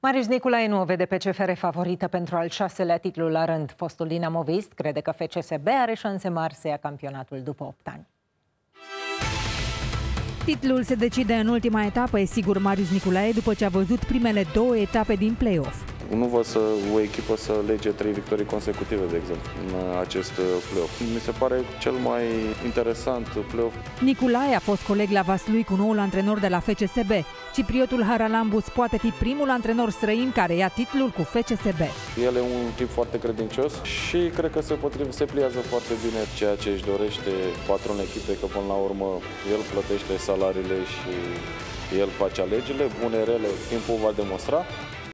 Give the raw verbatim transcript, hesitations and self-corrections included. Marius Niculae nu o vede pe C F R favorită pentru al șaselea titlu la rând. Fostul dinamovist crede că F C S B are șanse mari să ia campionatul după opt ani. Titlul se decide în ultima etapă, e sigur Marius Niculae, după ce a văzut primele două etape din play-off. Nu văd să o echipă să lege trei victorii consecutive, de exemplu, în acest play-off. Mi se pare cel mai interesant play-off. Niculae a fost coleg la Vaslui cu noul antrenor de la F C S B. Cipriotul Haralambus poate fi primul antrenor străin care ia titlul cu F C S B. El e un tip foarte credincios și cred că se potrivește, se pliază foarte bine ceea ce își dorește patronul echipei, că până la urmă el plătește salariile și el face alegerile, bune, rele, timpul va demonstra.